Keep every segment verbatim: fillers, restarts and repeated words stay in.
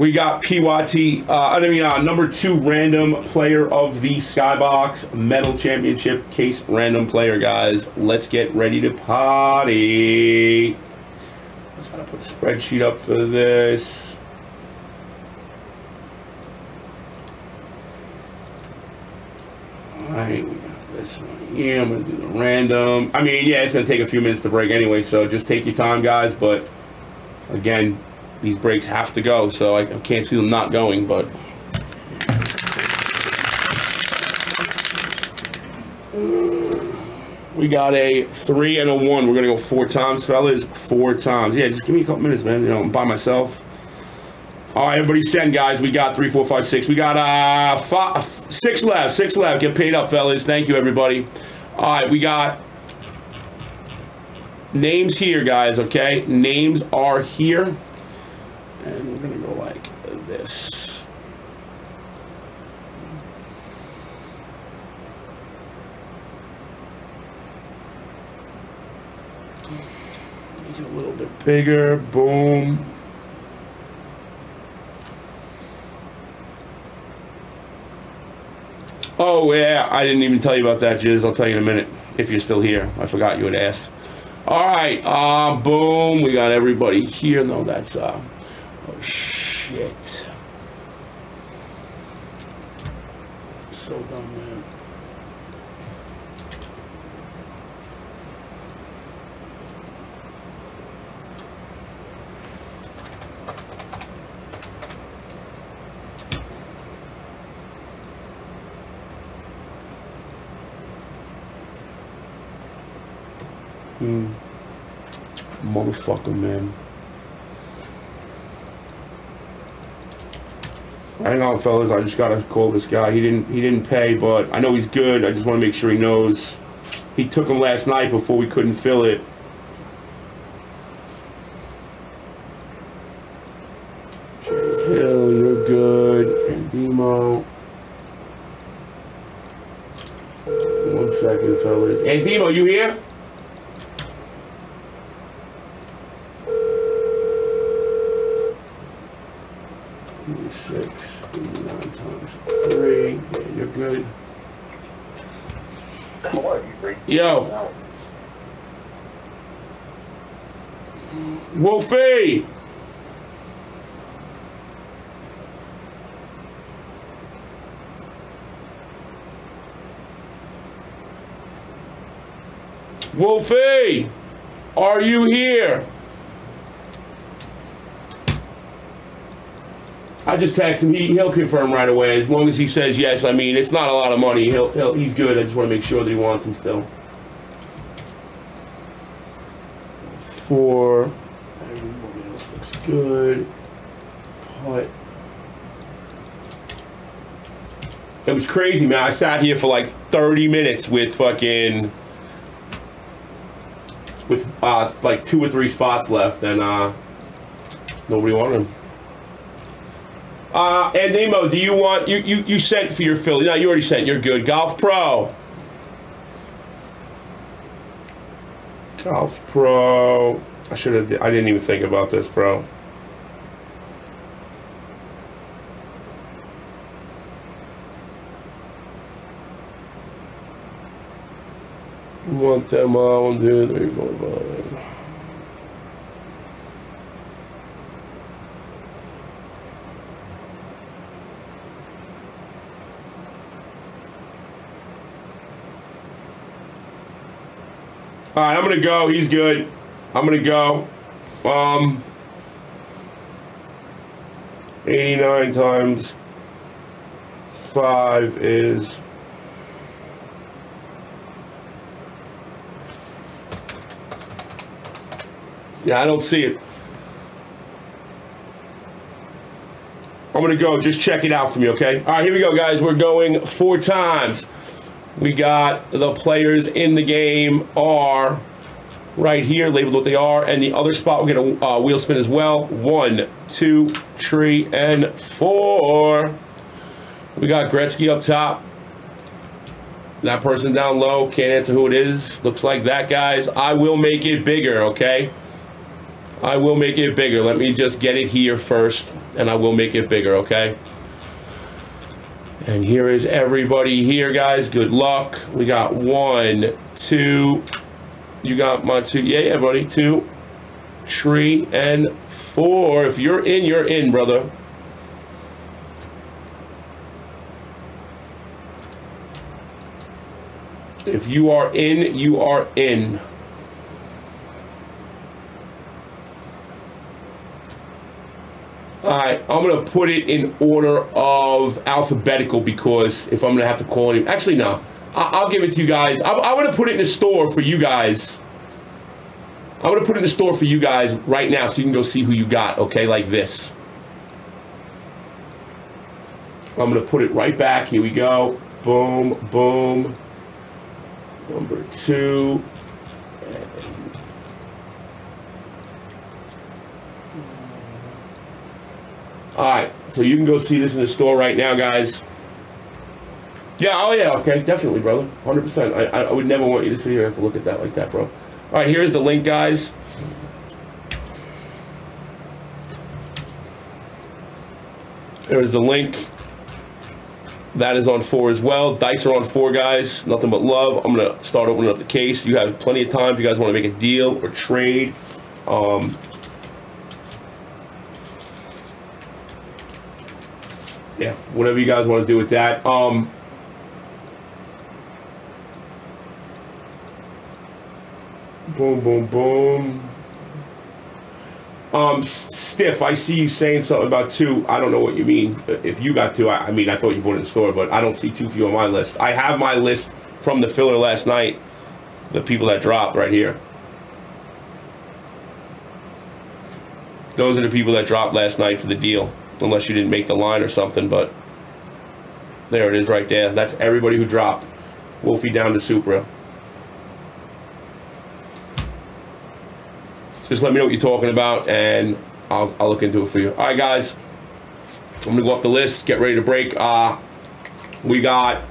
We got P Y T, uh, I mean, uh, number two random player of the Skybox Metal Championship case random player, guys. Let's get ready to party. Let's gotta put a spreadsheet up for this. All right, we got this one here. I'm gonna do the random. I mean, yeah, it's gonna take a few minutes to break anyway, so just take your time, guys. But again, these breaks have to go, so I can't see them not going, but. We got a three and a one. We're gonna go four times, fellas, four times. Yeah, just give me a couple minutes, man, you know, I'm by myself. All right, everybody send, guys. We got three, four, five, six. We got uh, five, six left, six left. Get paid up, fellas. Thank you, everybody. All right, we got names here, guys, okay? Names are here. And we're going to go like this. Make it a little bit bigger. Boom. Oh, yeah. I didn't even tell you about that, Jizz. I'll tell you in a minute if you're still here. I forgot you had asked. All right. Uh, boom. We got everybody here. No, that's... uh. Oh, shit. So dumb, man. Hmm. Motherfucker, man. Hang on, fellas, I just gotta call this guy. He didn't he didn't pay, but I know he's good. I just wanna make sure he knows. He took him last night before we couldn't fill it. Hill, you're good. And Demo. One second, fellas. Hey Demo, you here? Six, nine times three. Yeah, you're good. Yo, Wolfie. Wolfie, are you here? I just text him. He, he'll confirm right away. As long as he says yes, I mean, it's not a lot of money. He'll, he'll he's good. I just want to make sure that he wants him still. Four. Everybody else looks good. Putt. It was crazy, man. I sat here for like thirty minutes with fucking with uh, like two or three spots left, and uh, nobody wanted him. Uh, and Nemo, do you want, you, you, you sent for your Philly. No, you already sent. You're good. Golf Pro. Golf Pro. I should have, I didn't even think about this, bro. You want them all, one, two, three, four, five. All right, I'm gonna go. He's good. I'm gonna go. Um, eighty-nine times five is yeah. I don't see it. I'm gonna go. Just check it out for me, okay? All right, here we go, guys. We're going four times. We got the players in the game are right here, labeled what they are, and the other spot we're gonna uh, wheel spin as well. One, two, three, and four. We got Gretzky up top. That person down low, can't answer who it is. Looks like that, guys. I will make it bigger, okay? I will make it bigger. Let me just get it here first, and I will make it bigger, okay? And here is everybody here, guys. Good luck. We got one, two. You got my two. Yeah, yeah, buddy. Two, three, and four. If you're in, you're in, brother. If you are in, you are in. Alright, I'm going to put it in order of alphabetical because if I'm going to have to call it... Actually, no. I I'll give it to you guys. I I'm going to put it in the store for you guys. I'm going to put it in the store for you guys right now so you can go see who you got, okay? Like this. I'm going to put it right back. Here we go. Boom, boom. Number two. All right, so you can go see this in the store right now, guys. Yeah, oh yeah, okay, definitely, brother, one hundred percent. I, I would never want you to sit here and have to look at that like that, bro. All right, here's the link, guys. There's the link. That is on four as well. Dice are on four, guys. Nothing but love. I'm gonna start opening up the case. You have plenty of time if you guys wanna make a deal or trade. Um, Yeah, whatever you guys want to do with that. Um, boom, boom, boom. Um, Stiff, I see you saying something about two. I don't know what you mean. If you got two, I, I mean, I thought you bought it in the store, but I don't see two for you on my list. I have my list from the filler last night, the people that dropped right here. Those are the people that dropped last night for the deal. Unless you didn't make the line or something, but there it is right there. That's everybody who dropped. Wolfie down to Supra. Just let me know what you're talking about, and I'll, I'll look into it for you. All right, guys. I'm going to go up the list, get ready to break. Uh, we got...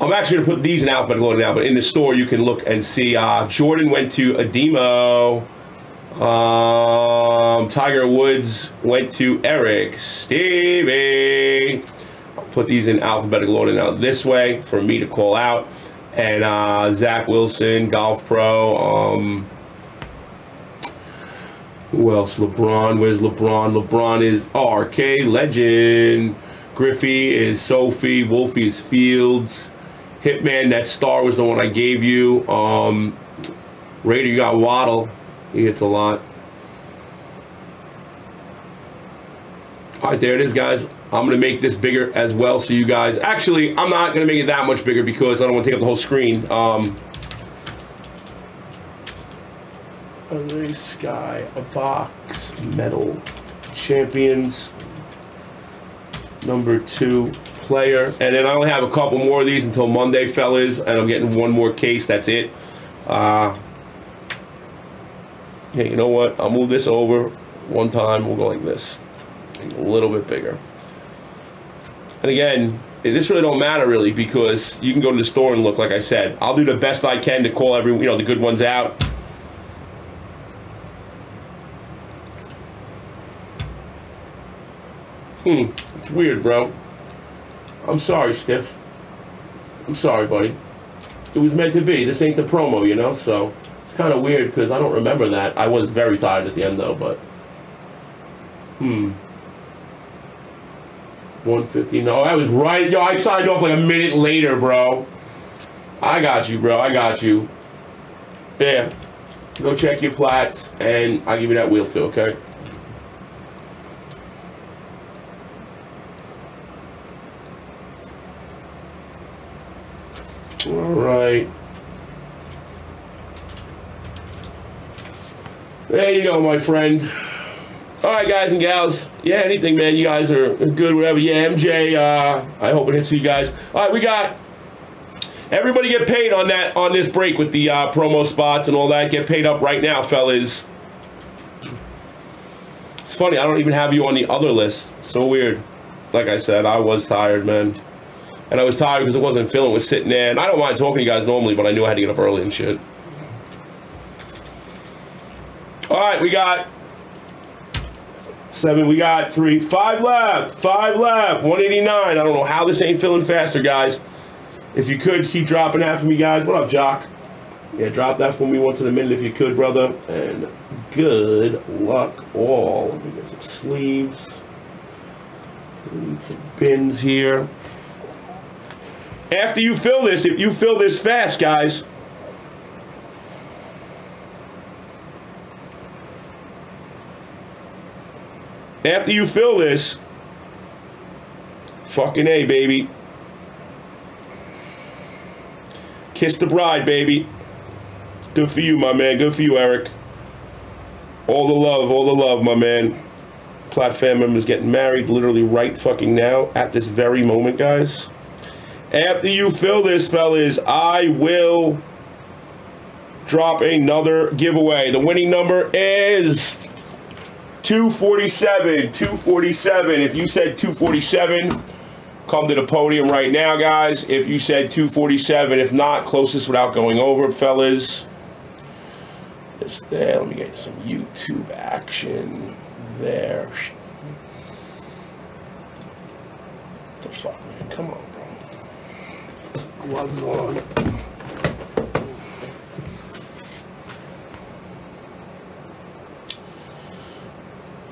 I'm actually going to put these in alphabetical order now, but in the store you can look and see. Uh, Jordan went to Ademo. Um, Tiger Woods went to Eric. Stevie. I'll put these in alphabetical order now this way for me to call out. And uh, Zach Wilson, Golf Pro. Um, who else? LeBron. Where's LeBron? LeBron is R K Legend. Griffey is Sophie. Wolfie is Fields. Hitman, that star was the one I gave you. Um, Raider, you got Waddle. He hits a lot. All right, there it is, guys. I'm going to make this bigger as well. So you guys, actually, I'm not going to make it that much bigger because I don't want to take up the whole screen. Um, Skybox Metal Champions, number two player. And then I only have a couple more of these until Monday, fellas. And I'm getting one more case. That's it. Uh, Hey, you know what? I'll move this over one time. We'll go like this. A little bit bigger. And again, this really don't matter really because you can go to the store and look, like I said. I'll do the best I can to call every, you know, the good ones out. Hmm. It's weird, bro. I'm sorry, Stiff. I'm sorry, buddy. It was meant to be. This ain't the promo, you know, so... It's kind of weird because I don't remember that. I was very tired at the end though, but hmm. one fifty. No, I was right. Yo, I signed off like a minute later, bro. I got you, bro. I got you. Yeah. Go check your plats, and I'll give you that wheel too. Okay. All right. There you go, my friend. All right, guys and gals. Yeah, anything, man. You guys are good, whatever. Yeah, M J, uh, I hope it hits for you guys. All right, we got everybody get paid on that on this break with the uh, promo spots and all that. Get paid up right now, fellas. It's funny. I don't even have you on the other list. So weird. Like I said, I was tired, man. And I was tired because I wasn't feeling it. Was sitting there. And I don't mind talking to you guys normally, but I knew I had to get up early and shit. All right, we got seven. We got three. Five left. Five left. one eighty-nine. I don't know how this ain't filling faster, guys. If you could, keep dropping that for me, guys. What up, Jock? Yeah, drop that for me once in a minute if you could, brother. And good luck all. Let me get some sleeves. We need some bins here. After you fill this, if you fill this fast, guys, after you fill this, fucking A, baby. Kiss the bride, baby. Good for you, my man. Good for you, Eric. All the love, all the love, my man. Platt fam members getting married literally right fucking now at this very moment, guys. After you fill this, fellas, I will drop another giveaway. The winning number is two forty-seven. two forty-seven. If you said two forty-seven, come to the podium right now, guys. If you said two forty-seven, if not, closest without going over, fellas. Just there. Let me get some YouTube action there. What the fuck, man? Come on, bro. Gloves on.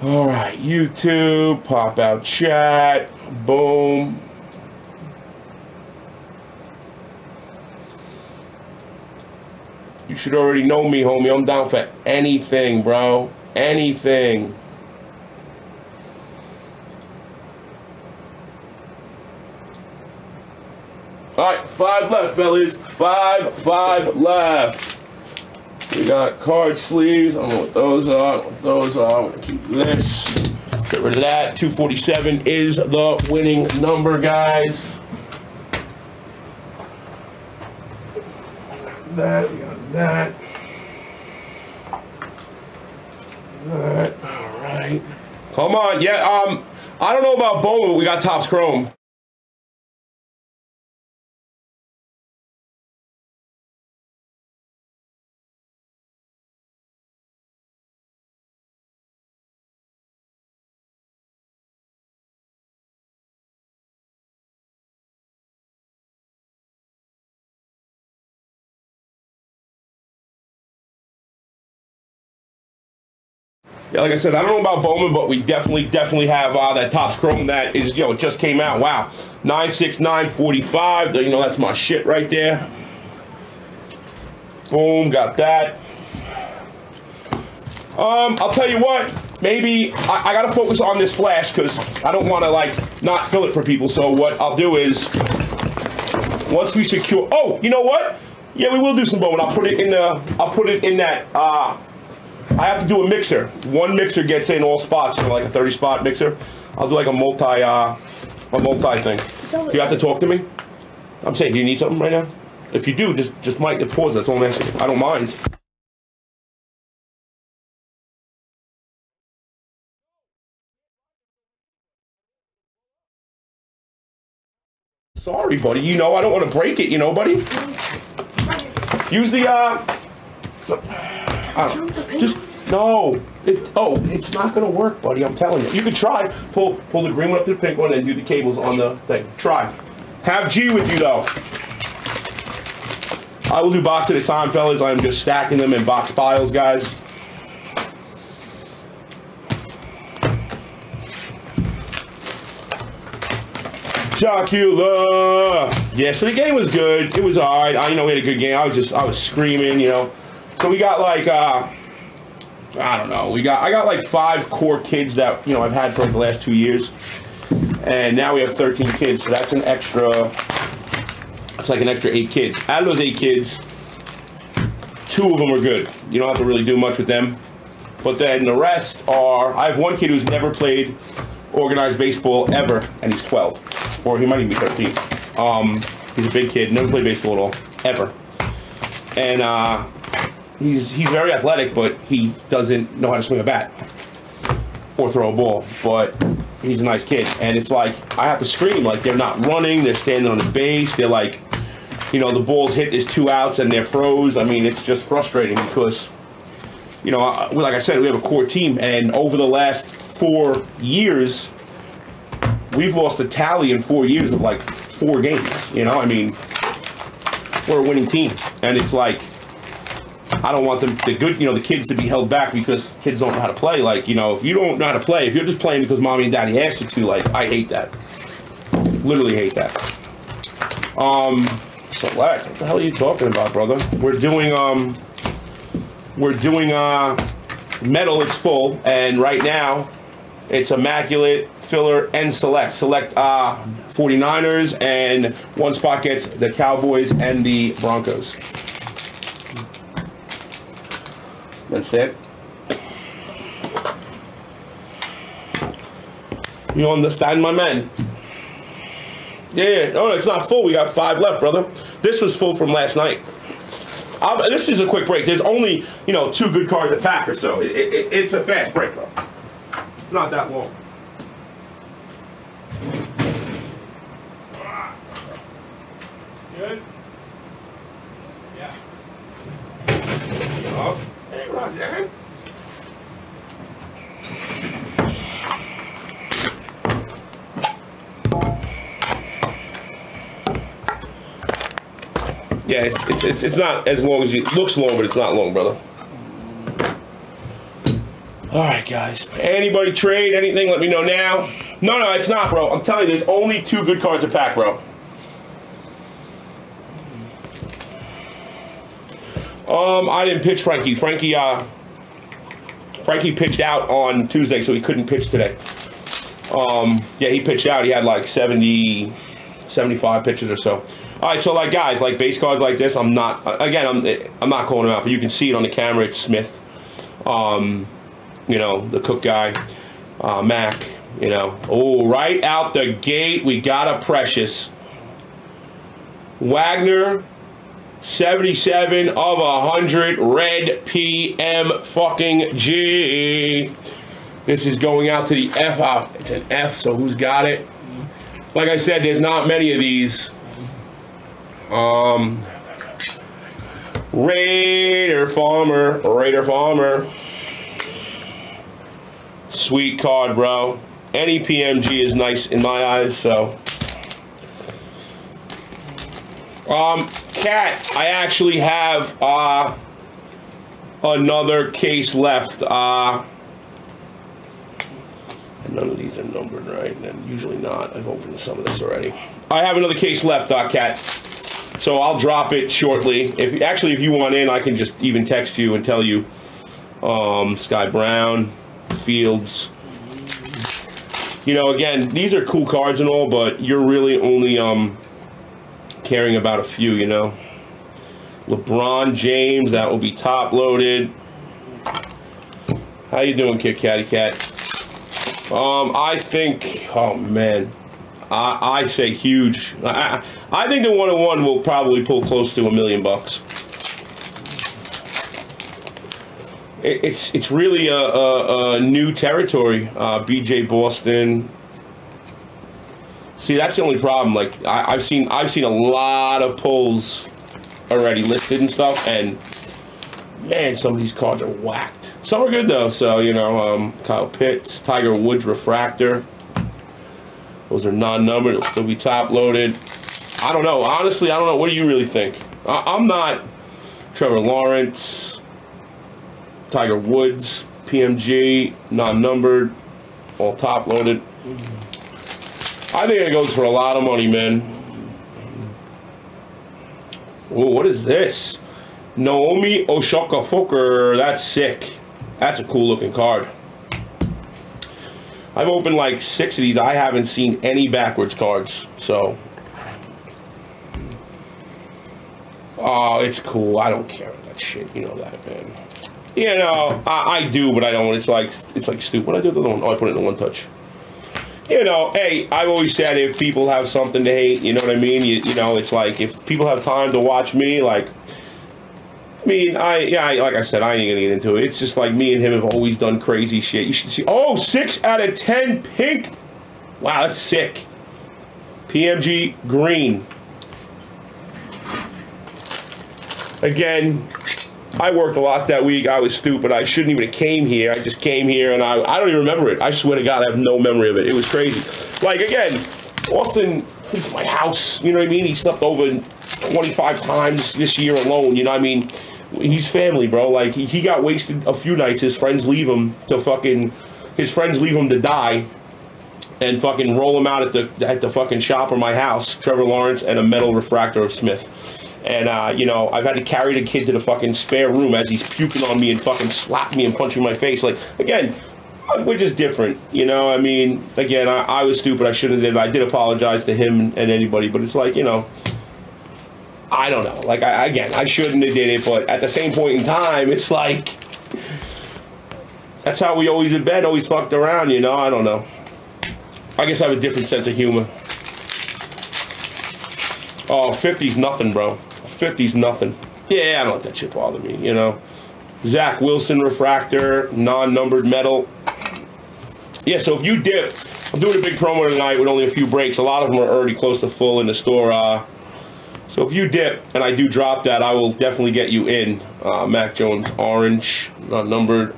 All right, YouTube, pop out chat, boom. You should already know me, homie. I'm down for anything, bro. Anything. All right, five left, fellas. Five, five left. We got card sleeves. I don't know what those are. I don't know what those are. I'm gonna keep this. Get rid of that. two forty-seven is the winning number, guys. We got that. We got that. That. All right. Come on. Yeah. Um. I don't know about Bowman. We got Topps Chrome. Yeah, like I said, I don't know about Bowman, but we definitely, definitely have uh, that Topps Chrome that is, you know, it just came out. Wow. nine six nine forty-five. You know, that's my shit right there. Boom, got that. Um, I'll tell you what. Maybe I, I got to focus on this flash because I don't want to, like, not fill it for people. So what I'll do is once we secure. Oh, you know what? Yeah, we will do some Bowman. I'll put it in the, I'll put it in that, uh, I have to do a mixer. One mixer gets in all spots for like a thirty spot mixer. I'll do like a multi, uh, a multi thing. Do you have to talk to me? I'm saying, do you need something right now? If you do, just just mic and pause. That's all I'm asking. I don't mind. Sorry, buddy. You know I don't want to break it. You know, buddy. Use the uh. Just no. It, oh, it's not gonna work, buddy. I'm telling you. You could try. Pull, pull the green one up to the pink one, and do the cables on the thing. Try. Have G with you though. I will do box at a time, fellas. I am just stacking them in box piles, guys. Jocula. Yeah. So the game was good. It was all right. I, you know, we had a good game. I was just, I was screaming, you know. So we got like, uh, I don't know, we got, I got like five core kids that, you know, I've had for like the last two years. And now we have thirteen kids, so that's an extra, it's like an extra eight kids. Out of those eight kids, two of them are good. You don't have to really do much with them. But then the rest are, I have one kid who's never played organized baseball ever, and he's twelve. Or he might even be thirteen. Um, he's a big kid, never played baseball at all, ever. And, uh... He's, he's very athletic, but he doesn't know how to swing a bat or throw a ball, but he's a nice kid. And it's like, I have to scream, like, they're not running, they're standing on the base, they're like, you know, the ball's hit, there's two outs, and they're froze. I mean, it's just frustrating because, you know, like I said, we have a core team, and over the last four years, we've lost a tally in four years of like four games. You know, I mean, we're a winning team, and it's like, I don't want the, the good, you know, the kids to be held back because kids don't know how to play. Like, you know, if you don't know how to play, if you're just playing because mommy and daddy asked you to, like, I hate that. Literally hate that. Um, Select, what the hell are you talking about, brother? We're doing, um, we're doing, uh, metal is full, and right now, it's Immaculate, Filler, and Select. Select, uh, forty-niners, and one spot gets the Cowboys and the Broncos. That's it. You understand, my man? Yeah, no, it's not full. We got five left, brother. This was full from last night. I'll, this is a quick break. There's only, you know, two good cards a pack or so. It, it, it's a fast break, though. It's not that long. Good? Yeah. Oh. Hey, Roger. Yeah, it's, it's, it's, it's not as long as you, it looks long, but it's not long, brother. All right, guys. Anybody trade anything? Let me know now. No, no, it's not, bro. I'm telling you, there's only two good cards a pack, bro. Um, I didn't pitch Frankie. Frankie, uh, Frankie pitched out on Tuesday, so he couldn't pitch today. Um, yeah, he pitched out. He had like seventy, seventy-five pitches or so. All right, so like guys, like base cards like this, I'm not, again, I'm, I'm not calling him out, but you can see it on the camera, it's Smith, um, you know, the Cook guy, uh, Mac, you know. Oh, right out the gate, we got a Precious. Wagner, seventy-seven of one hundred, red P M fucking G. This is going out to the F, oh, it's an F, so who's got it? Like I said, there's not many of these. Um, Raider Farmer, Raider Farmer. Sweet card, bro. Any P M G is nice in my eyes, so. Um, Cat, I actually have, uh, another case left. Uh, none of these are numbered, right? And usually not. I've opened some of this already. I have another case left, uh, Cat. So I'll drop it shortly. If actually, if you want in, I can just even text you and tell you. Um, Sky Brown, Fields. You know, again, these are cool cards and all, but you're really only um, caring about a few, you know. LeBron James, that will be top-loaded. How you doing, Kit Katty Cat? Um, I think, oh, man. I, I say huge. I, I think the one oh one will probably pull close to a million bucks. It, it's it's really a, a, a new territory. Uh, B J Boston. See, that's the only problem. Like I, I've seen I've seen a lot of pulls already listed and stuff, and man, some of these cards are whacked. Some are good though. So you know, um, Kyle Pitts, Tiger Woods refractor. Those are non-numbered. It'll still be top-loaded. I don't know. Honestly, I don't know. What do you really think? I I'm not Trevor Lawrence, Tiger Woods, P M G, non-numbered, all top-loaded. I think it goes for a lot of money, man. Oh, what is this? Naomi Osaka-Fokker. That's sick. That's a cool-looking card. I've opened like six of these. I haven't seen any backwards cards, so. Oh, it's cool. I don't care about that shit. You know that, man. You know, I, I do, but I don't. It's like it's like stupid. I do the other one. Oh, I put it in one touch. You know, hey, I've always said if people have something to hate, you know what I mean? You, you know, it's like if people have time to watch me, like. I mean, I, yeah, I, like I said, I ain't gonna get into it. It's just like me and him have always done crazy shit. You should see, oh, six out of ten pink. Wow, that's sick. P M G green. Again, I worked a lot that week. I was stupid. I shouldn't even have came here. I just came here, and I, I don't even remember it. I swear to God, I have no memory of it. It was crazy. Like, again, Austin sleeps at my house. You know what I mean? He slept over twenty-five times this year alone. You know what I mean? He's family, bro. Like, he, he got wasted a few nights. His friends leave him to fucking... His friends leave him to die and fucking roll him out at the, at the fucking shop or my house, Trevor Lawrence, and a metal refractor of Smith. And, uh, you know, I've had to carry the kid to the fucking spare room as he's puking on me and fucking slap me and punching my face. Like, again, we're just different, you know? I mean, again, I, I was stupid. I shouldn't have did it. I did apologize to him and anybody, but it's like, you know, I don't know. Like, I, again, I shouldn't have did it, but at the same point in time, it's like, that's how we always in bed, always fucked around, you know? I don't know. I guess I have a different sense of humor. Oh, fifty's nothing, bro. fifty's nothing. Yeah, I don't let that shit bother me, you know? Zach Wilson refractor, non-numbered metal. Yeah, so if you dip, I'm doing a big promo tonight with only a few breaks. A lot of them are already close to full in the store. Uh, so if you dip, and I do drop that, I will definitely get you in. Uh, Mac Jones orange, non-numbered.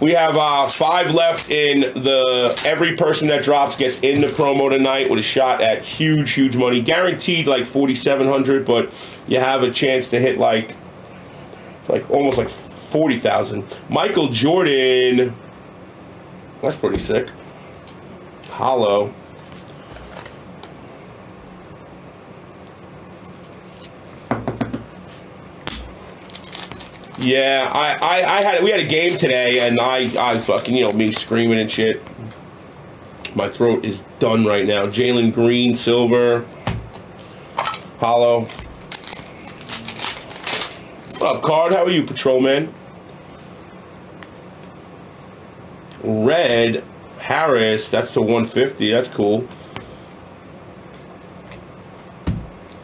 We have uh, five left in the, every person that drops gets in the promo tonight with a shot at huge, huge money. Guaranteed like forty-seven hundred, but you have a chance to hit like, like almost like forty thousand. Michael Jordan, that's pretty sick. Hollow. Yeah, I, I, I had we had a game today, and I, I fucking, you know, me screaming and shit. My throat is done right now. Jalen Green, silver, hollow. What up, Card? How are you, Patrolman? Red, Harris, that's the one fifty, that's cool.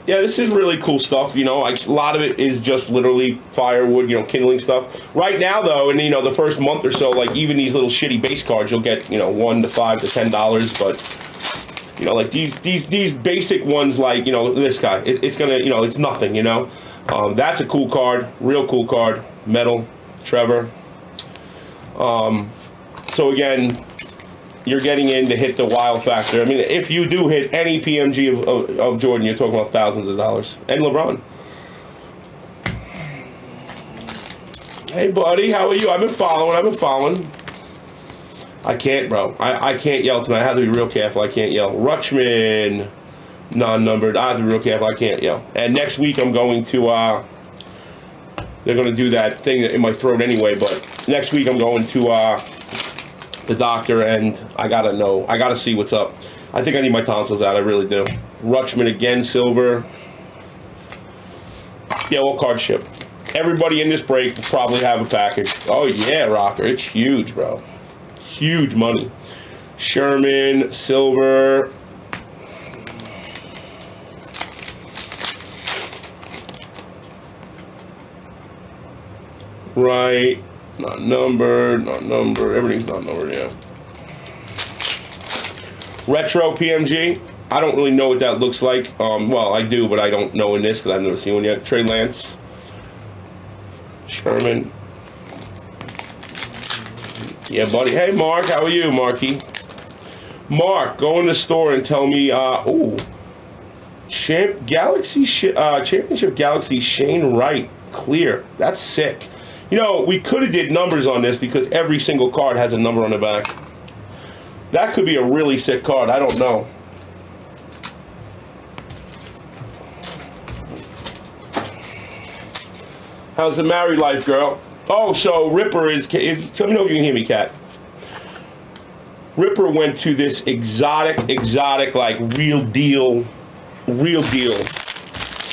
Yeah, this is really cool stuff, you know, like, a lot of it is just literally firewood, you know, kindling stuff. Right now, though, and, you know, the first month or so, like, even these little shitty base cards, you'll get, you know, one to five to ten dollars, but, you know, like, these these these basic ones, like, you know, this guy, it, it's gonna, you know, it's nothing, you know? Um, that's a cool card, real cool card, metal, Trevor. Um, so, again, you're getting in to hit the wild factor. I mean, if you do hit any P M G of, of, of Jordan, you're talking about thousands of dollars. And LeBron. Hey, buddy, how are you? I've been following, I've been following. I can't, bro. I, I can't yell tonight. I have to be real careful. I can't yell. Rutschman, non-numbered. I have to be real careful. I can't yell. And next week I'm going to, uh, they're going to do that thing in my throat anyway, but next week I'm going to, uh, the doctor, and I gotta know. I gotta see what's up. I think I need my tonsils out. I really do. Rutschman again, silver. Yeah, we'll card ship. Everybody in this break will probably have a package. Oh, yeah, Rocker. It's huge, bro. Huge money. Sherman, silver. Right. Not numbered, not numbered, everything's not numbered, yeah. Retro P M G, I don't really know what that looks like. Um, well, I do, but I don't know in this because I've never seen one yet. Trey Lance, Sherman. Yeah, buddy. Hey, Mark, how are you, Marky? Mark, go in the store and tell me, uh, ooh, Champ Galaxy, uh, Championship Galaxy Shane Wright, clear. That's sick. You know, we could have did numbers on this because every single card has a number on the back. That could be a really sick card. I don't know. How's the married life, girl? Oh, so Ripper is... If, let me know if you can hear me, Kat. Ripper went to this exotic, exotic, like, real deal, real deal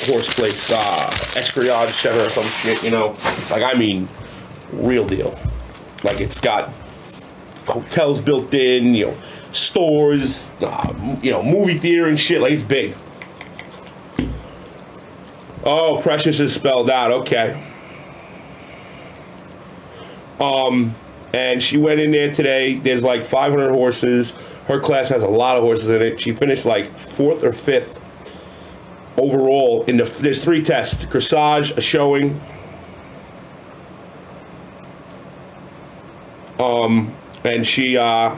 horse place, uh, Escriade Cheddar or some shit, you know, like, I mean, real deal, like, it's got hotels built in, you know, stores, uh, you know, movie theater and shit, like, it's big. Oh, Precious is spelled out, okay. Um, and she went in there today, there's like five hundred horses, her class has a lot of horses in it, she finished like fourth or fifth overall in the, there's three tests, corsage, a showing, um, and she uh,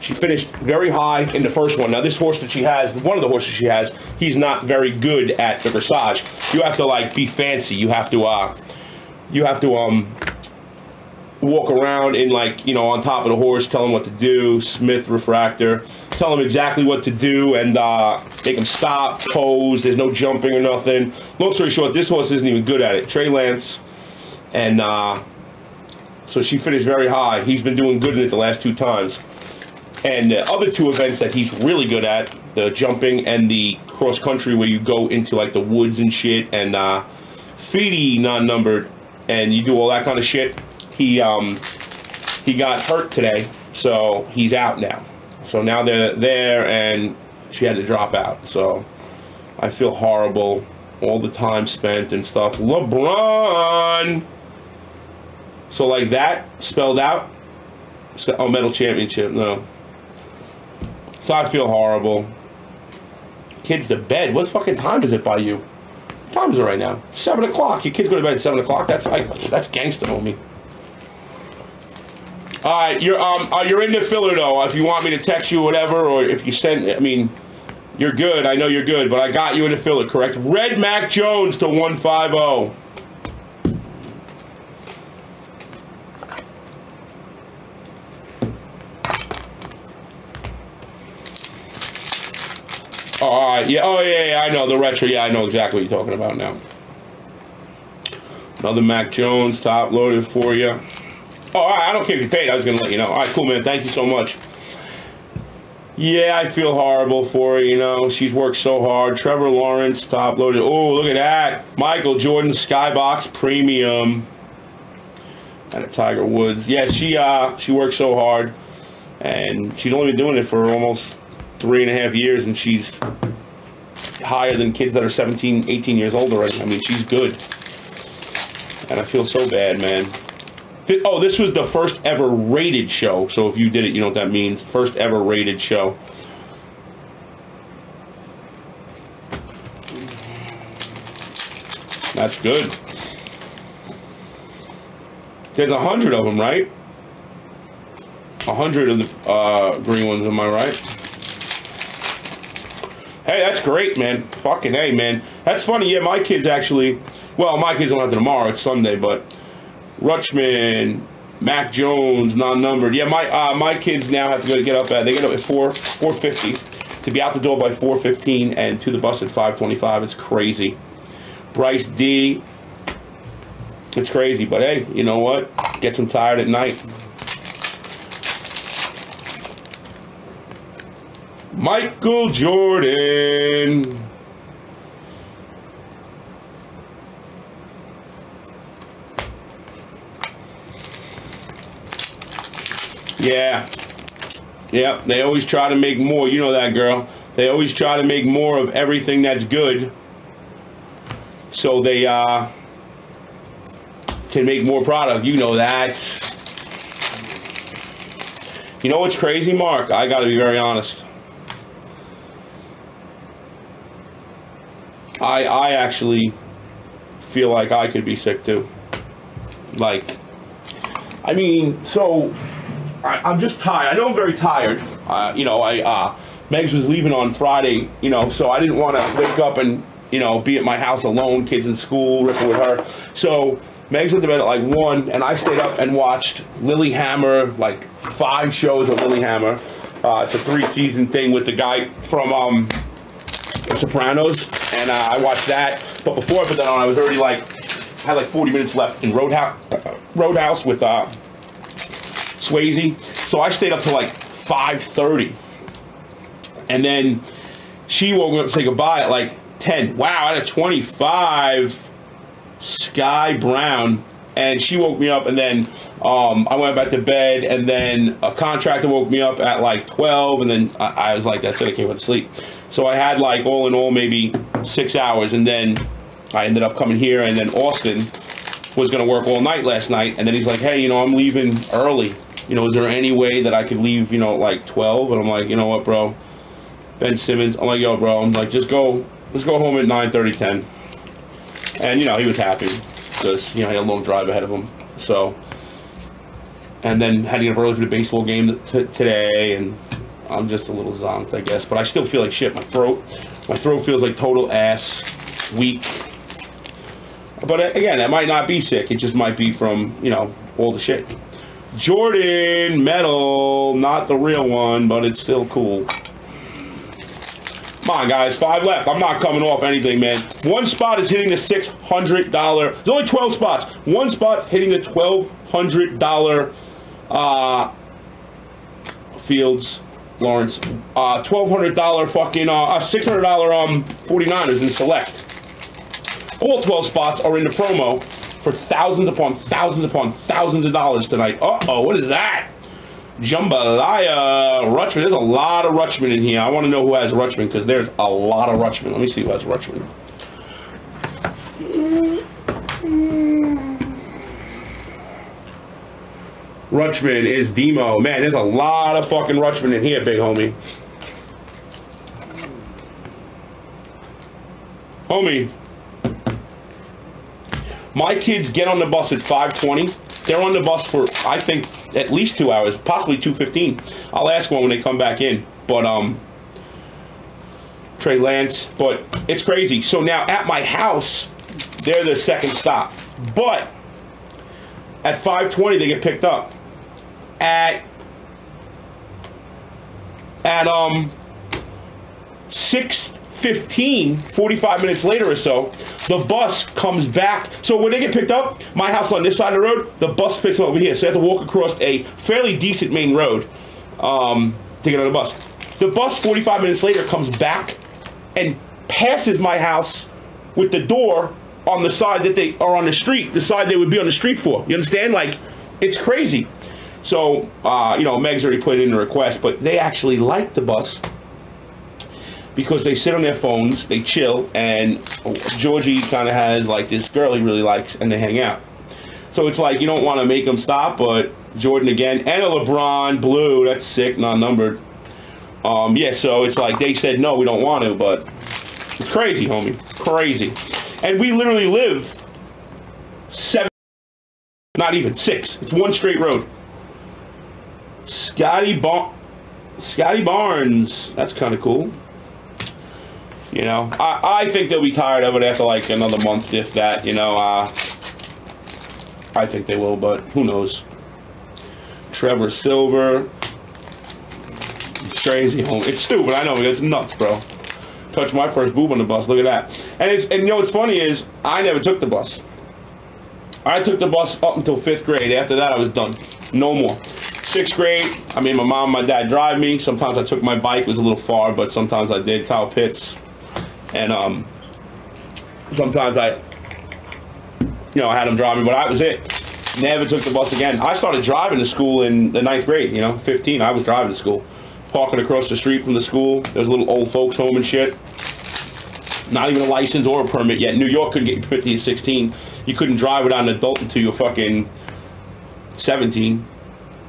she finished very high in the first one. Now this horse that she has, one of the horses she has, he's not very good at the corsage. You have to like be fancy. You have to uh, you have to um. walk around and like, you know, on top of the horse, tell him what to do, Smith refractor, tell him exactly what to do, and uh, make him stop, pose, there's no jumping or nothing. Long story short, this horse isn't even good at it. Trey Lance, and uh, so she finished very high. He's been doing good in it the last two times. And the other two events that he's really good at, the jumping and the cross country where you go into like the woods and shit, and uh, Feedy non-numbered, and you do all that kind of shit. He, um, he got hurt today, so he's out now. So now they're there, and she had to drop out. So I feel horrible. All the time spent and stuff. LeBron! So like that, spelled out. Oh, Metal Championship, no. So I feel horrible. Kid's to bed. What fucking time is it by you? What time is it right now? seven o'clock. Your kid's going to bed at seven o'clock. That's, that's gangster, homie. All right, you're um, you're in the filler though. If you want me to text you, whatever, or if you send, I mean, you're good. I know you're good, but I got you in the filler, correct? Red Mac Jones to one five zero. All right, yeah, oh yeah, yeah, I know the retro. Yeah, I know exactly what you're talking about now. Another Mac Jones top loaded for you. Oh, all right, I don't care if you paid. I was going to let you know. All right, cool, man. Thank you so much. Yeah, I feel horrible for her, you know. She's worked so hard. Trevor Lawrence, top loaded. Oh, look at that. Michael Jordan, Skybox Premium. Out of Tiger Woods. Yeah, she, uh, she worked so hard. And she's only been doing it for almost three and a half years, and she's higher than kids that are seventeen, eighteen years old already. I mean, she's good. And I feel so bad, man. Oh, this was the first ever rated show. So if you did it, you know what that means. First ever rated show. That's good. There's a hundred of them, right? A hundred of the uh, green ones, am I right? Hey, that's great, man. Fucking hey, man. That's funny. Yeah, my kids actually... Well, my kids don't have to tomorrow. It's Sunday, but... Rutschman, Mac Jones, non-numbered. Yeah, my uh, my kids now have to go get up at, they get up at four fifty to be out the door by four fifteen and to the bus at five twenty-five. It's crazy. Bryce D. It's crazy, but hey, you know what? Gets them tired at night. Michael Jordan. Yeah, yeah, they always try to make more. You know that, girl. They always try to make more of everything that's good so they uh, can make more product. You know that. You know what's crazy, Mark? I got to be very honest. I, I actually feel like I could be sick, too. Like, I mean, so... I, I'm just tired. I know I'm very tired. Uh, you know, I uh, Megs was leaving on Friday, you know, so I didn't want to wake up and, you know, be at my house alone, kids in school, ripping with her. So Megs went to bed at like one, and I stayed up and watched Lilyhammer, like five shows of Lilyhammer. Uh, it's a three-season thing with the guy from um, Sopranos, and uh, I watched that. But before I put that on, I was already like, had like forty minutes left in Roadhouse, uh, Roadhouse with... Uh, Swayze. So I stayed up till like five thirty, and then she woke up to say goodbye at like ten. Wow, out of twenty-five, Sky Brown, and she woke me up, and then um, I went back to bed, and then a contractor woke me up at like twelve, and then I, I was like, that's it, I can't go to sleep. So I had like all in all maybe six hours, and then I ended up coming here, and then Austin was gonna work all night last night, and then he's like, hey, you know, I'm leaving early. You know, is there any way that I could leave, you know, like twelve? And I'm like, you know what, bro? Ben Simmons, I'm like, yo, bro, I'm like, just go Let's go home at nine thirty, ten. And, you know, he was happy. Because, you know, he had a long drive ahead of him. So, and then had to get up early for the baseball game t today. And I'm just a little zonked, I guess. But I still feel like shit. My throat, my throat feels like total ass, weak. But again, that might not be sick. It just might be from, you know, all the shit. Jordan Metal, not the real one, but it's still cool. Come on, guys. Five left. I'm not coming off anything, man. One spot is hitting the six hundred dollar. There's only twelve spots. One spot's hitting the twelve hundred dollar uh, Fields, Lawrence. Uh, twelve hundred dollar fucking, uh, six hundred dollar um, forty-niners in Select. All twelve spots are in the promo for thousands upon thousands upon thousands of dollars tonight. Uh-oh, what is that? Jambalaya. Rutschman. There's a lot of Rutschman in here. I want to know who has Rutschman, because there's a lot of Rutschman. Let me see who has Rutschman. Rutschman is Demo. Man, there's a lot of fucking Rutschman in here, big homie. Homie. My kids get on the bus at five twenty. They're on the bus for, I think, at least two hours, possibly two fifteen. I'll ask one when they come back in. But, um, Trey Lance, but it's crazy. So now at my house, they're their second stop. But at five twenty, they get picked up. At, at, um, six fifteen, forty-five minutes later or so, the bus comes back. So when they get picked up, my house on this side of the road, the bus picks them up over here. So they have to walk across a fairly decent main road um, to get on the bus. The bus forty-five minutes later comes back and passes my house with the door on the side that they are on the street, the side they would be on the street for. You understand? Like, it's crazy. So, uh, you know, Meg's already put in a request, but they actually like the bus, because they sit on their phones, they chill, and Georgie kind of has like this girl he really likes, and they hang out. So it's like, you don't want to make them stop, but Jordan again, and a LeBron blue, that's sick, non-numbered. Um, yeah, so it's like, they said, no, we don't want to, but it's crazy, homie, crazy. And we literally live seven, not even six, it's one straight road. Scotty, Bar Scotty Barnes, that's kind of cool. You know, I, I think they'll be tired of it after, like, another month, if that, you know. Uh, I think they will, but who knows. Trevor Silver. It's crazy, homie. It's stupid, I know, it's nuts, bro. Touched my first boob on the bus, look at that. And, it's, and you know what's funny is, I never took the bus. I took the bus up until fifth grade. After that, I was done. No more. Sixth grade, I mean, my mom and my dad drive me. Sometimes I took my bike. It was a little far, but sometimes I did. Kyle Pitts. And um, sometimes I, you know, I had them drive me, but that was it. Never took the bus again. I started driving to school in the ninth grade, you know, fifteen. I was driving to school. Parking across the street from the school. There was a little old folks home and shit. Not even a license or a permit yet. New York couldn't get you fifteen and sixteen. You couldn't drive without an adult until you were fucking seventeen.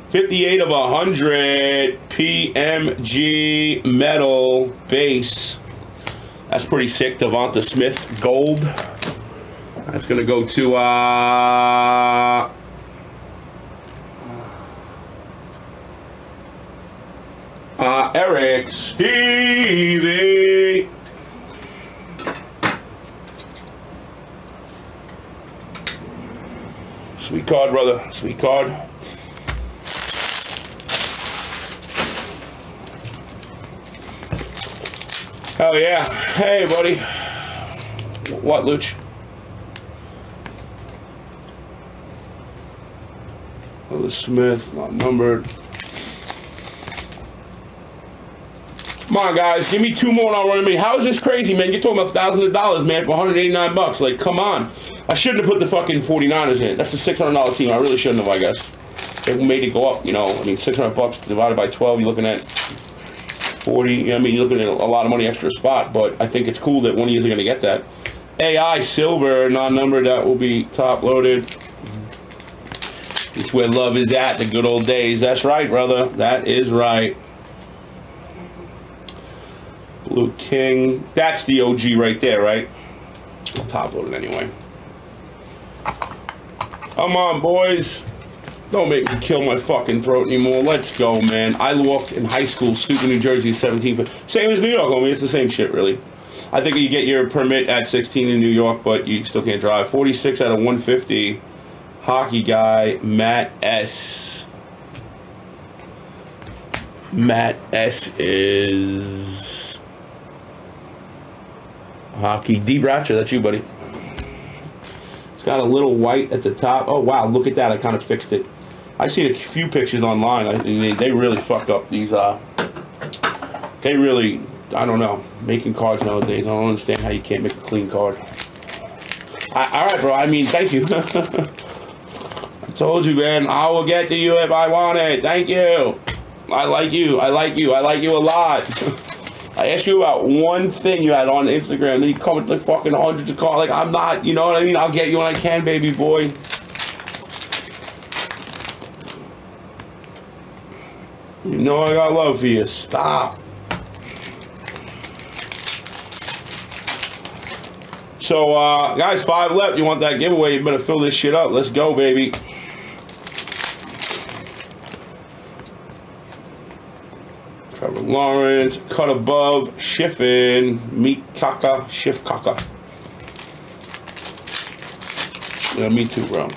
fifty-eight of one hundred P M G metal base. That's pretty sick. Devonta Smith, gold. That's going to go to uh, uh, Eric Stevie. Sweet card, brother. Sweet card. Oh yeah. Hey, buddy. What, Luch? Another Smith, not numbered. Come on, guys. Give me two more and I'll run me. How is this crazy, man? You're talking about thousands of dollars, man, for one hundred eighty-nine bucks. Like, come on. I shouldn't have put the fucking forty-niners in. That's a six hundred dollar team. I really shouldn't have, I guess. It made it go up, you know. I mean, six hundred bucks divided by twelve, you're looking at forty, you know, I mean, you're looking at a lot of money extra spot, but I think it's cool that one of you is going to get that. A I silver, non-numbered, that will be top-loaded. It's where love is at, the good old days. That's right, brother. That is right. Luke King. That's the O G right there, right? I'll top load it anyway. Come on, boys. Don't make me kill my fucking throat anymore. Let's go, man. I walked in high school, Stupa, New Jersey, seventeen. Same as New York, homie. It's the same shit, really. I think you get your permit at sixteen in New York, but you still can't drive. forty-six out of one fifty. Hockey guy, Matt S. Matt S is... Hockey. D. Bratcher, that's you, buddy. It's got a little white at the top. Oh, wow. Look at that. I kind of fixed it. I see a few pictures online. I mean, they really fucked up these. Uh, they really, I don't know. Making cards nowadays. I don't understand how you can't make a clean card. I, all right, bro. I mean, thank you. I told you, man. I will get to you if I want it. Thank you. I like you. I like you. I like you a lot. I asked you about one thing you had on Instagram, then you come with like fucking hundreds of cards. Like, I'm not, you know what I mean? I'll get you when I can, baby boy. You know I got love for you. Stop. So, uh, guys, five left. You want that giveaway? You better fill this shit up. Let's go, baby. Trevor Lawrence, cut above, Shiffin, Meat Kaka, Shift Kaka. Yeah, me too, bro.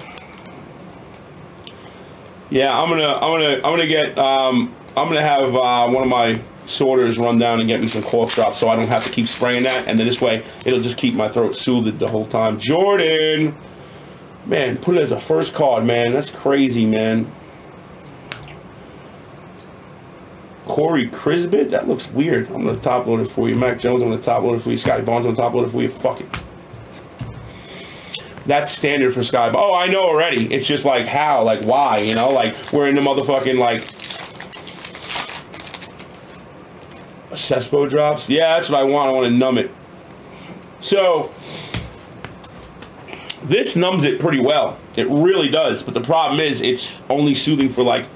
Yeah, I'm gonna, I'm gonna, I'm gonna get, um, I'm gonna have uh, one of my sorters run down and get me some cough drops, so I don't have to keep spraying that. And then this way, it'll just keep my throat soothed the whole time. Jordan, man, put it as a first card, man. That's crazy, man. Corey Crisbit? That looks weird. I'm going to top load it for you. Mac Jones, I'm going to top load it for you. Scotty Barnes, I'm going to top load it for you. Fuck it. That's standard for Skybox. Oh, I know already. It's just like how, like why, you know? Like, we're in the motherfucking, like... Cespo drops? Yeah, that's what I want. I want to numb it. So... this numbs it pretty well. It really does. But the problem is, it's only soothing for, like...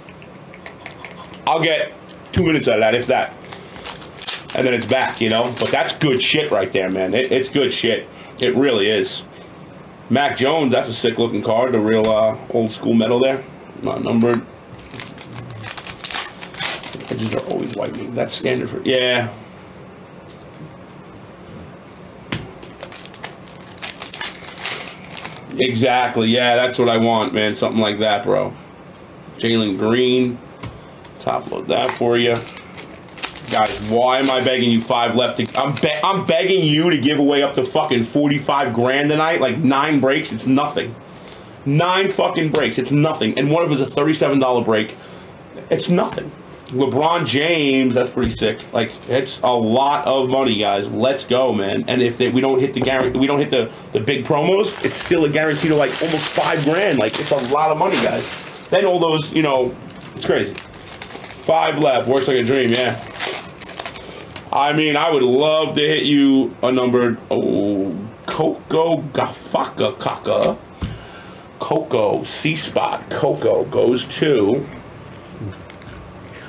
I'll get... two minutes out of that, if that. And then it's back, you know? But that's good shit right there, man. It, it's good shit. It really is. Mac Jones, that's a sick-looking card. The real uh, old-school metal there. Not numbered. Edges are always whitening. That's standard for... yeah. Exactly. Yeah, that's what I want, man. Something like that, bro. Jalen Green. Top load that for you. Guys, why am I begging you five left? To, I'm, be, I'm begging you to give away up to fucking forty-five grand tonight. Like nine breaks, it's nothing. Nine fucking breaks, it's nothing. And one of them is a thirty-seven dollar break. It's nothing. LeBron James, that's pretty sick. Like, it's a lot of money, guys. Let's go, man. And if they, we don't hit the guarantee, we don't hit the, the big promos, it's still a guarantee to like almost five grand. Like, it's a lot of money, guys. Then all those, you know, it's crazy. Five left, works like a dream, yeah. I mean, I would love to hit you a numbered, oh, Coco Gafaka Kaka. Coco, C-Spot, Coco goes to.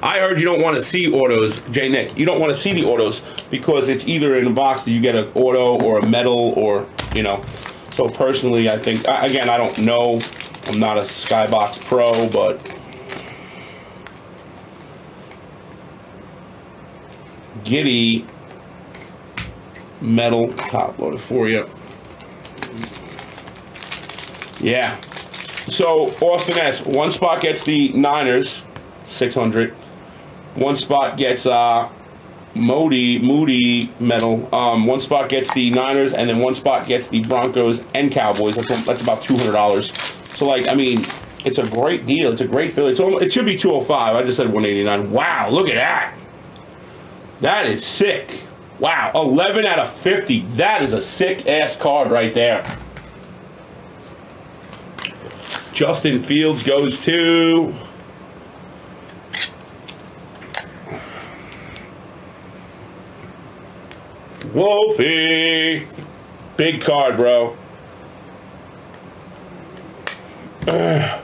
I heard you don't want to see autos, J-Nick. You don't want to see the autos because it's either in a box that you get an auto or a metal or, you know. So personally, I think, again, I don't know. I'm not a Skybox pro, but. Giddy metal top loaded for you. Yeah. So Austin S. One spot gets the Niners, six hundred. One spot gets uh, Moody Moody metal. Um, one spot gets the Niners, and then one spot gets the Broncos and Cowboys. That's, that's about two hundred dollars. So like, I mean, it's a great deal. It's a great fill. It's almost, it should be two oh five. I just said one eighty-nine. Wow, look at that. That is sick. Wow, eleven out of fifty. That is a sick-ass card right there. Justin Fields goes to... Wolfie. Big card, bro. Ugh.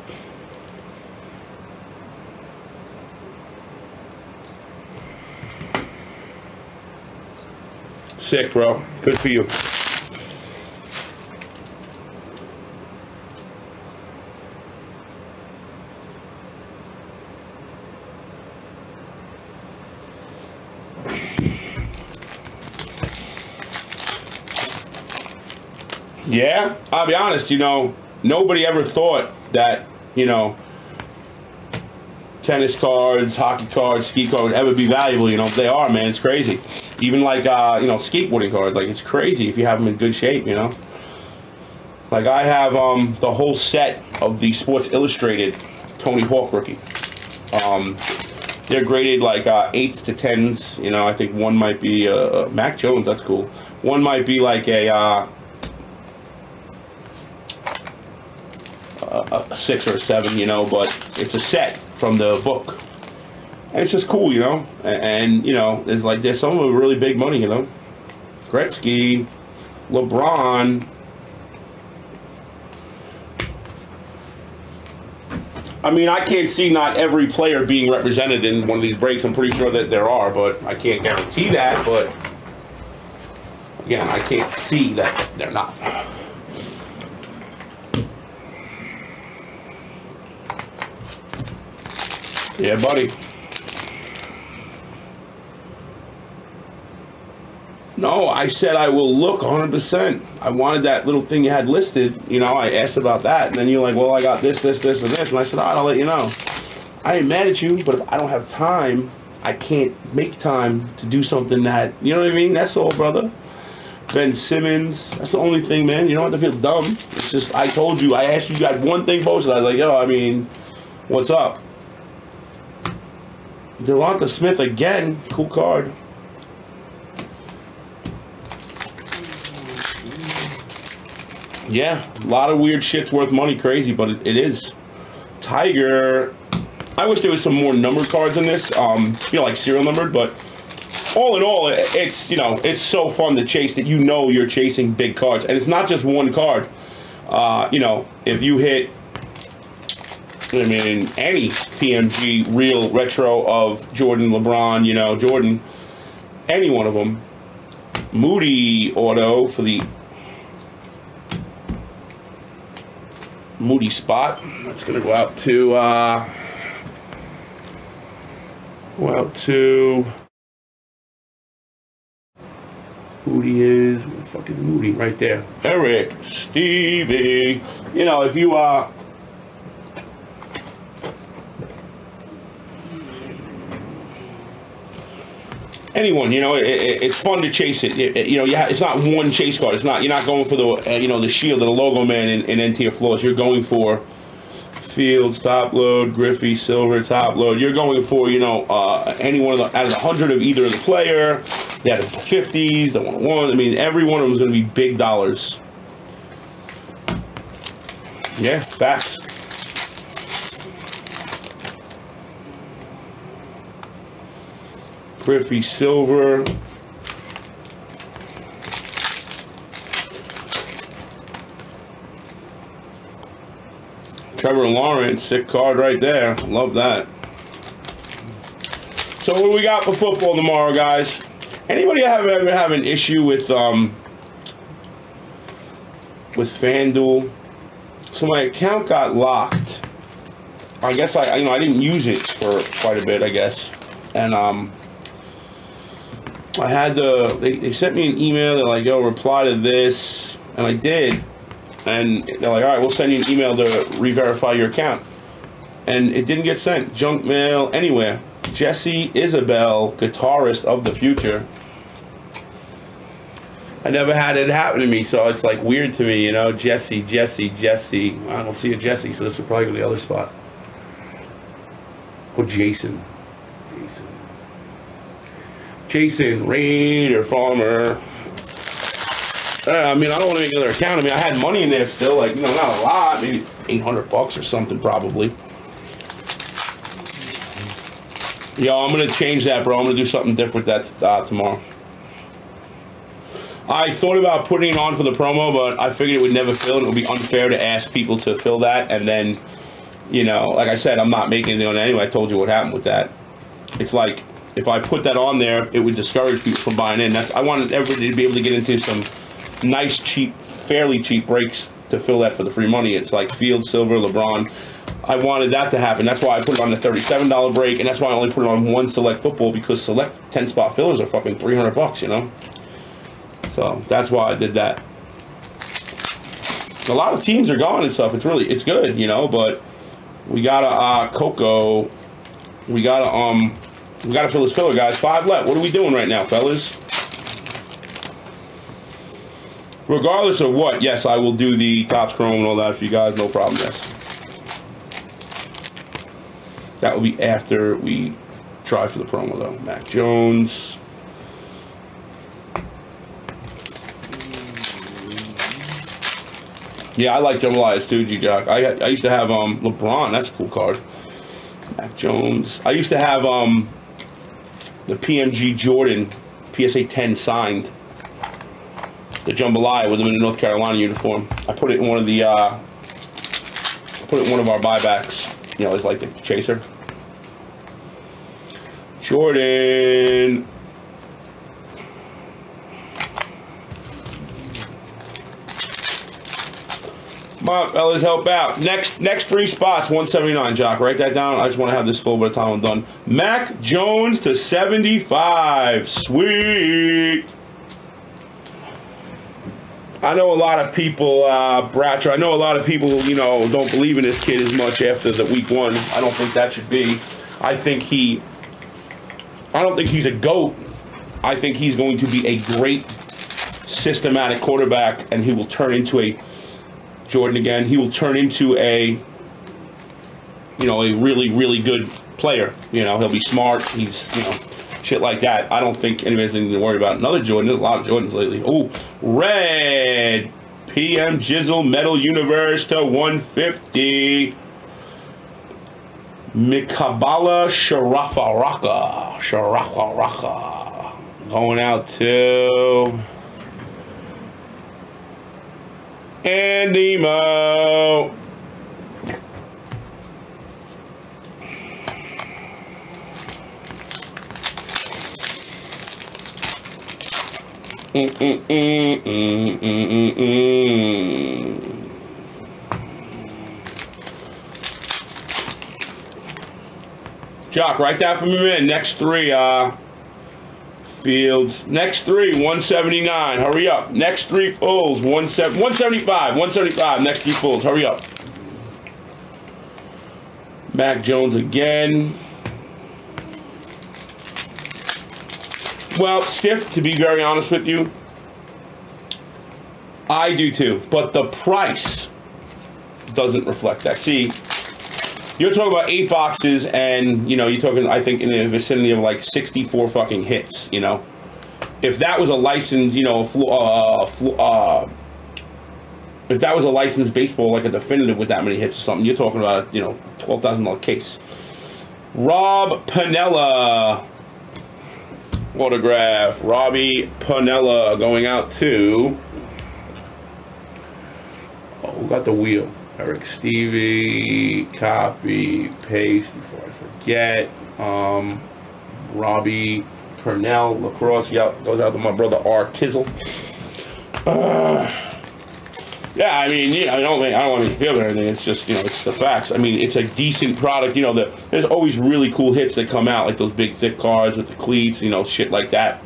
Sick, bro. Good for you. Yeah, I'll be honest, you know, nobody ever thought that, you know, tennis cards, hockey cards, ski cards would ever be valuable, you know. They are, man, it's crazy. Even like, uh, you know, skateboarding cards, like, it's crazy if you have them in good shape, you know. Like, I have um, the whole set of the Sports Illustrated Tony Hawk rookie. Um, they're graded like uh, eights to tens, you know. I think one might be, uh, Mac Jones, that's cool. One might be like a... Uh, a six or a seven, you know, but it's a set from the book, and it's just cool, you know. And, and you know, there's like there's some of them really big money, you know. Gretzky, LeBron. I mean, I can't see not every player being represented in one of these breaks. I'm pretty sure that there are, but I can't guarantee that. But again, I can't see that they're not. Yeah, buddy. No, I said I will look one hundred percent. I wanted that little thing you had listed. You know, I asked about that. And then you're like, well, I got this, this, this, and this. And I said, all right, I'll let you know. I ain't mad at you, but if I don't have time, I can't make time to do something that, you know what I mean? That's all, brother. Ben Simmons. That's the only thing, man. You don't have to feel dumb. It's just, I told you. I asked you, you got one thing posted. I was like, yo, I mean, what's up? Delonta Smith again, cool card. Yeah, a lot of weird shit's worth money, crazy, but it, it is. Tiger, I wish there was some more numbered cards in this, um, you know, like serial numbered, but all in all, it, it's, you know, it's so fun to chase that you know you're chasing big cards, and it's not just one card. Uh, you know, if you hit, I mean, any P M G real retro of Jordan, LeBron, you know, Jordan, any one of them. Moody auto for the Moody spot. That's going to go out to, uh, go out to, Moody is, where the fuck is Moody? Right there. Eric, Stevie. You know, if you are, uh, anyone, you know, it, it, it's fun to chase it. it, it you know, you ha it's not one chase card. It's not, you're not going for the, uh, you know, the shield or the logo man in, in N T F Flawless. You're going for Fields, top load, Griffey, Silver, top load. You're going for, you know, uh, any one of the, out of the hundred of either of the player, the out of the fifties, the one oh one. I mean, every one of them is going to be big dollars. Yeah, facts. Griffey Silver. Trevor Lawrence, sick card right there. Love that. So what do we got for football tomorrow, guys? Anybody have ever have an issue with um with FanDuel? So my account got locked. I guess I you know I didn't use it for quite a bit, I guess. And um I had the, they, they sent me an email, they're like, yo, reply to this, and I did, and they're like, all right, we'll send you an email to re-verify your account, and it didn't get sent, junk mail, anywhere. Jesse Isabel, guitarist of the future. I never had it happen to me, so it's like weird to me, you know, Jesse, Jesse, Jesse, I don't see a Jesse, so this would probably go to the other spot, or Jason, Jason. Jason Reed or Farmer. Uh, I mean, I don't want to make another account. I mean, I had money in there still, like, you know, not a lot, maybe eight hundred bucks or something, probably. Yo, I'm going to change that, bro. I'm going to do something different that uh, tomorrow. I thought about putting it on for the promo, but I figured it would never fill, and it would be unfair to ask people to fill that. And then, you know, like I said, I'm not making anything on it anyway. I told you what happened with that. It's like, if I put that on there, it would discourage people from buying in. That's, I wanted everybody to be able to get into some nice, cheap, fairly cheap breaks to fill that for the free money. It's like Field, Silver, LeBron. I wanted that to happen. That's why I put it on the thirty-seven dollar break, and that's why I only put it on one Select football, because Select ten spot fillers are fucking three hundred bucks, you know? So that's why I did that. A lot of teams are gone and stuff. It's really, it's good, you know, but we gotta, uh, Coco, we gotta, um, we gotta fill this filler, guys. Five left. What are we doing right now, fellas? Regardless of what, yes, I will do the Topps Chrome and all that for you guys. No problem, yes. That will be after we try for the promo, though. Mac Jones. Yeah, I like Jamalias too, G-Jock. I, I used to have um, LeBron. That's a cool card. Mac Jones. I used to have um, the P M G Jordan P S A ten signed. The Jambalaya with him in the North Carolina uniform. I put it in one of the, uh, I put it in one of our buybacks. You know, it's like the chaser. Jordan. Come on, fellas, help out. Next next three spots, one seventy-nine, Jock. Write that down. I just want to have this full by the time I'm done. Mac Jones to seventy-five. Sweet. I know a lot of people, uh, Bratcher, I know a lot of people, you know, don't believe in this kid as much after the week one. I don't think that should be. I think he, I don't think he's a GOAT. I think he's going to be a great systematic quarterback, and he will turn into a, Jordan again, he will turn into a, you know, a really, really good player. You know, he'll be smart, he's, you know, shit like that. I don't think anybody's anything to worry about. Another Jordan. There's a lot of Jordans lately. Oh, red P M Jizzle Metal Universe to one fifty. Mikabala Sharafa Raka. Sharafa Raka. Going out to Andy Mo. Mm, mm, mm, mm, mm, mm, mm. Jock, write that for me, man. Next three, uh, Fields. Next three, one seventy-nine. Hurry up. Next three fulls, one seventy-five. one seventy-five. Next three fulls. Hurry up. Mac Jones again. Well, Stiff, to be very honest with you, I do too. But the price doesn't reflect that. See, you're talking about eight boxes and, you know, you're talking, I think, in the vicinity of like sixty-four fucking hits, you know? If that was a license, you know, uh, uh, if that was a licensed baseball, like a definitive with that many hits or something, you're talking about, you know, twelve thousand dollar case. Rob Panella. Autograph, Robbie Panella going out to, oh, we got the wheel. Eric Stevie, copy, paste before I forget. Um, Robbie Purnell, lacrosse, yep, goes out to my brother R. Kizzle. Uh, yeah, I mean, yeah, I don't think, I don't want to feel anything. It's just, you know, it's the facts. I mean, it's a decent product. You know, the, there's always really cool hits that come out, like those big thick cards with the cleats, you know, shit like that.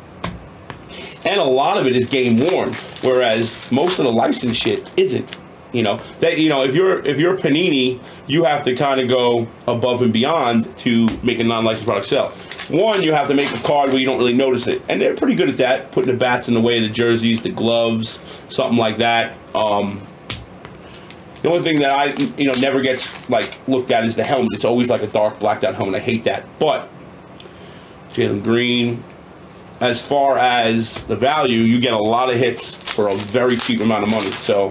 And a lot of it is game worn, whereas most of the licensed shit isn't. You know that, you know, if you're if you're Panini, you have to kind of go above and beyond to make a non-licensed product sell. One, you have to make a card where you don't really notice it, and they're pretty good at that, putting the bats in the way of the jerseys, the gloves, something like that. Um, the only thing that I, you know, never gets like looked at is the helmet. It's always like a dark blacked out helmet. I hate that. But Jalen Green, as far as the value, you get a lot of hits for a very cheap amount of money. So,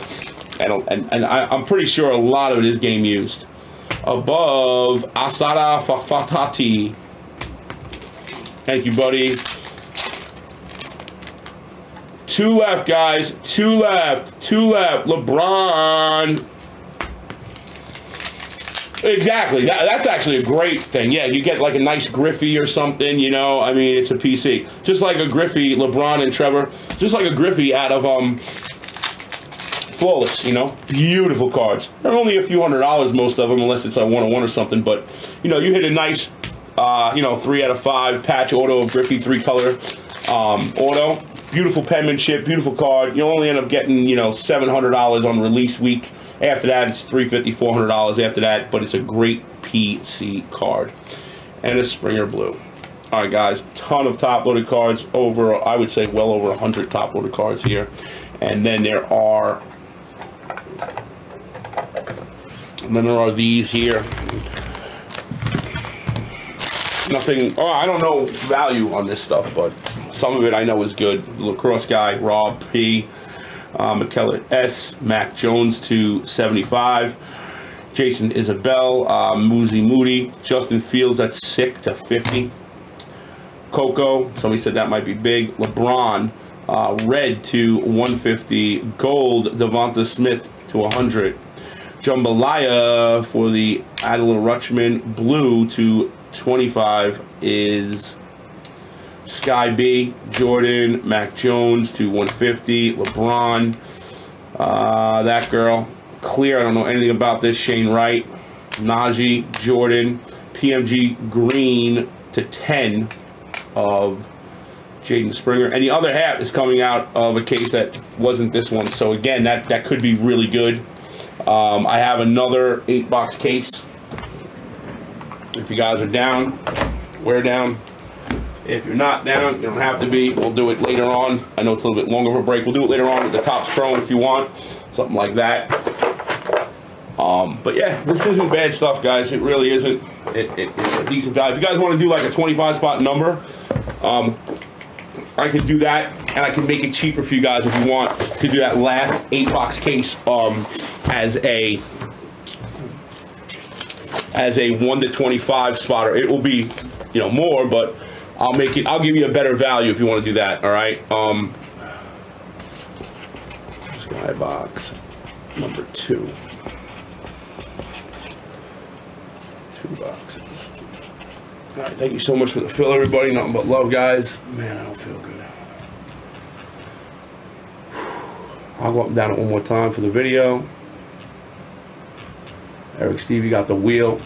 and and, and I, I'm pretty sure a lot of it is game used. Above Asada Fafatati. Thank you, buddy. Two left, guys. Two left. Two left. LeBron. Exactly. That, that's actually a great thing. Yeah, you get like a nice Griffey or something, you know. I mean, it's a P C. Just like a Griffey, LeBron and Trevor. Just like a Griffey out of um, Flawless, you know. Beautiful cards. They're only a few hundred dollars, most of them, unless it's a one oh one or something. But, you know, you hit a nice, uh, you know, three out of five patch auto of Griffey, three color um, auto. Beautiful penmanship, beautiful card. You'll only end up getting, you know, seven hundred dollars on release week. After that, it's three hundred fifty dollars, four hundred dollars after that, but it's a great P C card. And a Springer Blue. All right, guys, ton of top-loaded cards. Over, I would say, well over one hundred top-loaded cards here. And then there are, and then there are these here. Nothing, oh, I don't know value on this stuff, but some of it I know is good. Lacrosse guy, Rob P., Um, McKellar S, Mac Jones two seventy-five, Jason Isabel, uh, Muzi Moody, Justin Fields at six to fifty, Coco, somebody said that might be big, LeBron, uh, Red to one fifty, Gold, Devonta Smith to one hundred, Jambalaya for the Adela Rutschman, Blue to twenty-five is Sky B, Jordan, Mac Jones to one fifty, LeBron, uh, that girl, Clear, I don't know anything about this, Shane Wright, Najee, Jordan, P M G Green to ten of Jaden Springer, and the other half is coming out of a case that wasn't this one, so again, that, that could be really good. Um, I have another eight box case, if you guys are down, we're down. If you're not down, you don't have to be. We'll do it later on. I know it's a little bit longer of a break. We'll do it later on with the Topps Chrome if you want. Something like that. Um, but yeah, this isn't bad stuff, guys. It really isn't. It, it, it's a decent value. If you guys want to do like a twenty-five spot number, um, I can do that. And I can make it cheaper for you guys if you want to do that last eight box case um, as a as a one to twenty-five spotter. It will be, you know, more, but I'll make it, I'll give you a better value if you want to do that, all right? Um, Skybox number two. Two boxes. All right, thank you so much for the fill, everybody. Nothing but love, guys. Man, I don't feel good. I'll go up and down it one more time for the video. Eric Stevie got the wheel.